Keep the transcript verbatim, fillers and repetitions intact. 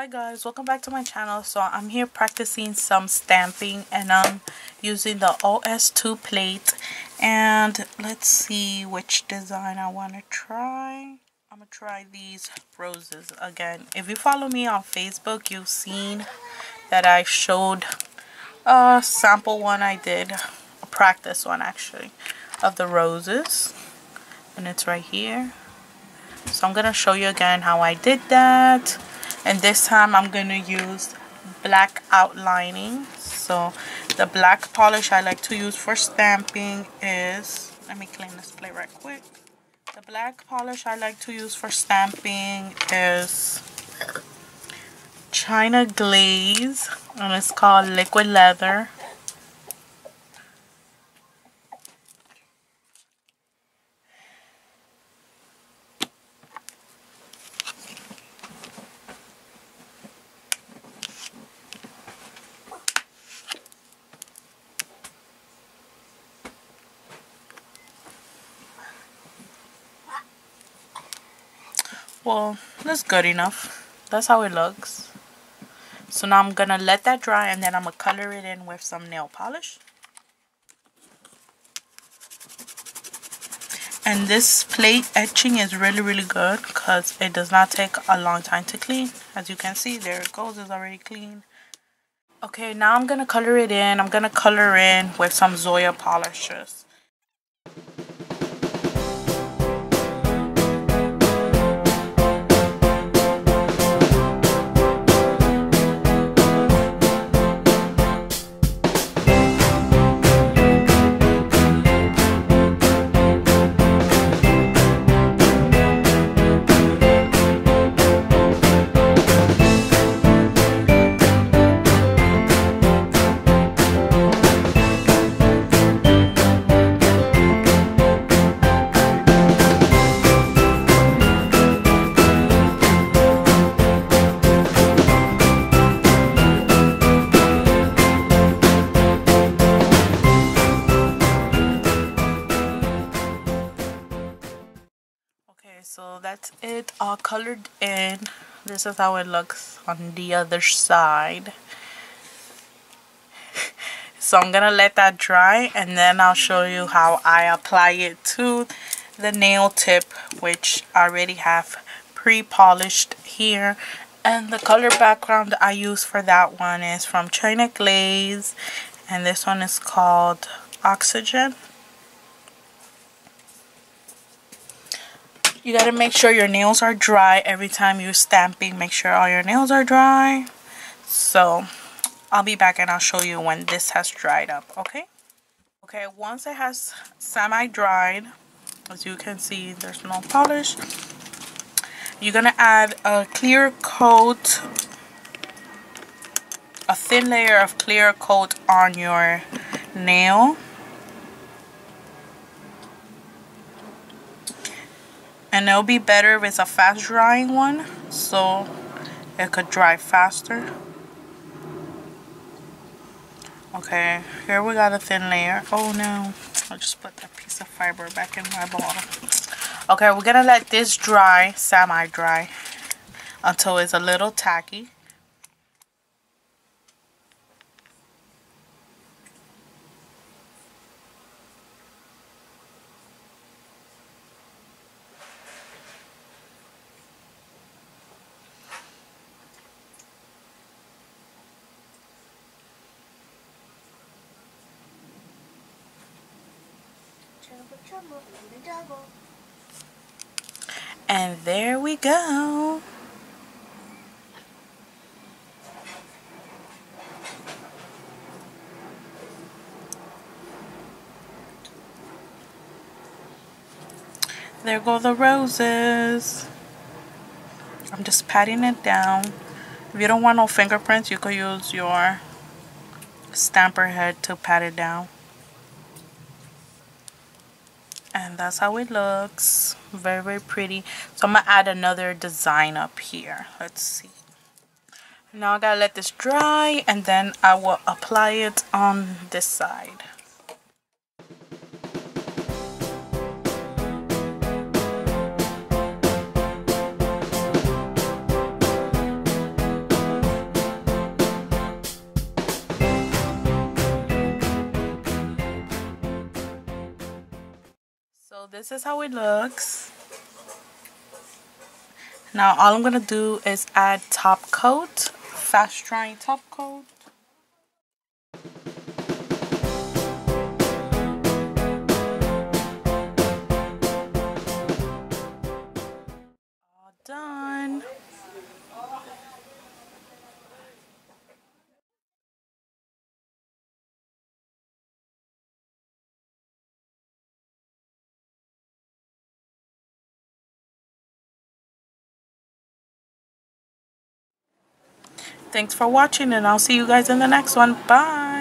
Hi guys, welcome back to my channel. So I'm here practicing some stamping and I'm using the O S two plate, and let's see which design I want to try. I'm gonna try these roses again. If you follow me on Facebook, you've seen that I showed a sample one I did, a practice one actually, of the roses, and it's right here. So I'm gonna show you again how I did that. And this time I'm going to use black outlining. So the black polish I like to use for stamping is, let me clean this plate right quick. The black polish I like to use for stamping is China Glaze, and it's called Liquid Leather. Well, that's good enough. That's how it looks. So now I'm gonna let that dry, and then I'm gonna color it in with some nail polish. And this plate etching is really really good because it does not take a long time to clean. As you can see, there it goes, it's already clean. Okay, now I'm gonna color it in. I'm gonna color in with some Zoya polishes. So that's it, all colored in. This is how it looks on the other side. So I'm gonna let that dry, and then I'll show you how I apply it to the nail tip, which I already have pre-polished here. And the color background I use for that one is from China Glaze, and this one is called Oxygen. You gotta make sure your nails are dry every time you're stamping. Make sure all your nails are dry. So I'll be back and I'll show you when this has dried up, okay? Okay, once it has semi-dried, as you can see, there's no polish. You're gonna add a clear coat, a thin layer of clear coat on your nail. And it'll be better if it's a fast drying one, so it could dry faster. Okay, here we got a thin layer. Oh no, I'll just put that piece of fiber back in my bottle. Okay, we're gonna let this dry, semi-dry, until it's a little tacky. And there we go. There go the roses. I'm just patting it down. If you don't want no fingerprints, you could use your stamper head to pat it down. And that's how it looks. Very, very pretty. So I'm going to add another design up here. Let's see. Now I got to let this dry, and then I will apply it on this side. So this is how it looks. Now all I'm gonna do is add top coat, fast drying top coat. All done. Thanks for watching, and I'll see you guys in the next one. Bye.